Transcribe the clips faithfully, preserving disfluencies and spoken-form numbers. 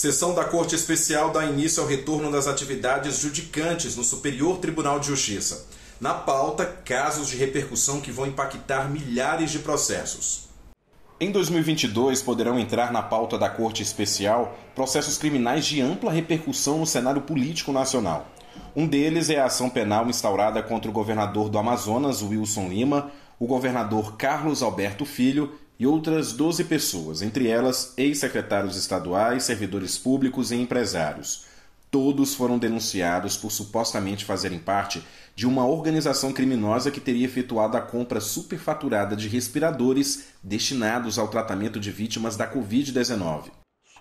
Sessão da Corte Especial dá início ao retorno das atividades judicantes no Superior Tribunal de Justiça. Na pauta, casos de repercussão que vão impactar milhares de processos. Em dois mil e vinte e dois, poderão entrar na pauta da Corte Especial processos criminais de ampla repercussão no cenário político nacional. Um deles é a ação penal instaurada contra o governador do Amazonas, Wilson Lima, o governador Carlos Alberto Filho e outras doze pessoas, entre elas ex-secretários estaduais, servidores públicos e empresários. Todos foram denunciados por supostamente fazerem parte de uma organização criminosa que teria efetuado a compra superfaturada de respiradores destinados ao tratamento de vítimas da covid dezenove.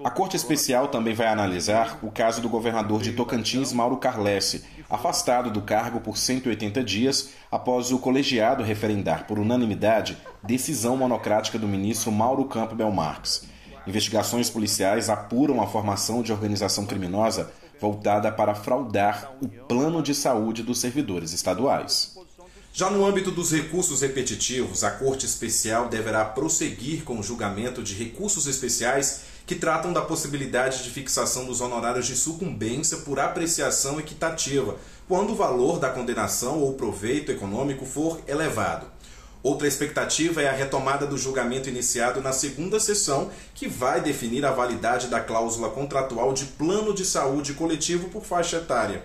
A Corte Especial também vai analisar o caso do governador de Tocantins, Mauro Carlesse, afastado do cargo por cento e oitenta dias após o colegiado referendar por unanimidade decisão monocrática do ministro Mauro Campbell Marques. Investigações policiais apuram a formação de organização criminosa voltada para fraudar o plano de saúde dos servidores estaduais. Já no âmbito dos recursos repetitivos, a Corte Especial deverá prosseguir com o julgamento de recursos especiais que tratam da possibilidade de fixação dos honorários de sucumbência por apreciação equitativa, quando o valor da condenação ou proveito econômico for elevado. Outra expectativa é a retomada do julgamento iniciado na segunda sessão, que vai definir a validade da cláusula contratual de plano de saúde coletivo por faixa etária.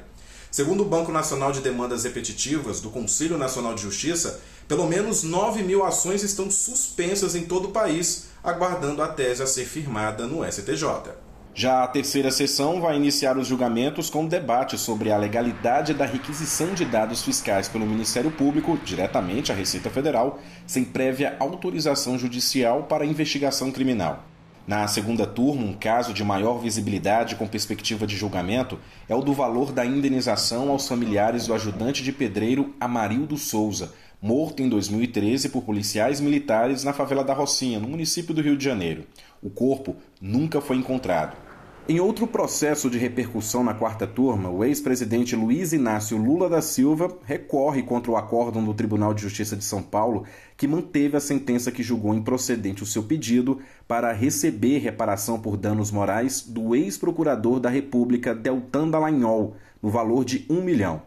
Segundo o Banco Nacional de Demandas Repetitivas do Conselho Nacional de Justiça, pelo menos nove mil ações estão suspensas em todo o país, aguardando a tese a ser firmada no S T J. Já a terceira sessão vai iniciar os julgamentos com um debate sobre a legalidade da requisição de dados fiscais pelo Ministério Público, diretamente à Receita Federal, sem prévia autorização judicial para investigação criminal. Na segunda turma, um caso de maior visibilidade com perspectiva de julgamento é o do valor da indenização aos familiares do ajudante de pedreiro Amarildo Souza, morto em dois mil e treze por policiais militares na favela da Rocinha, no município do Rio de Janeiro. O corpo nunca foi encontrado. Em outro processo de repercussão na quarta turma, o ex-presidente Luiz Inácio Lula da Silva recorre contra o acórdão do Tribunal de Justiça de São Paulo, que manteve a sentença que julgou improcedente o seu pedido para receber reparação por danos morais do ex-procurador da República, Deltan Dallagnol, no valor de um milhão.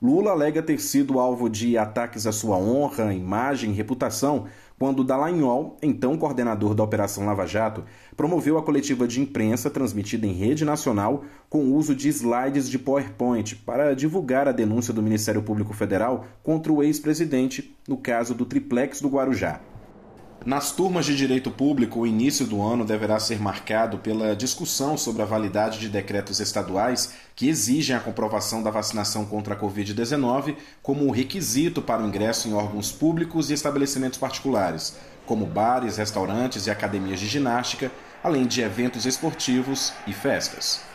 Lula alega ter sido alvo de ataques à sua honra, imagem e reputação quando Dallagnol, então coordenador da Operação Lava Jato, promoveu a coletiva de imprensa transmitida em rede nacional com o uso de slides de PowerPoint para divulgar a denúncia do Ministério Público Federal contra o ex-presidente no caso do Triplex do Guarujá. Nas turmas de Direito Público, o início do ano deverá ser marcado pela discussão sobre a validade de decretos estaduais que exigem a comprovação da vacinação contra a covid dezenove como requisito para o ingresso em órgãos públicos e estabelecimentos particulares, como bares, restaurantes e academias de ginástica, além de eventos esportivos e festas.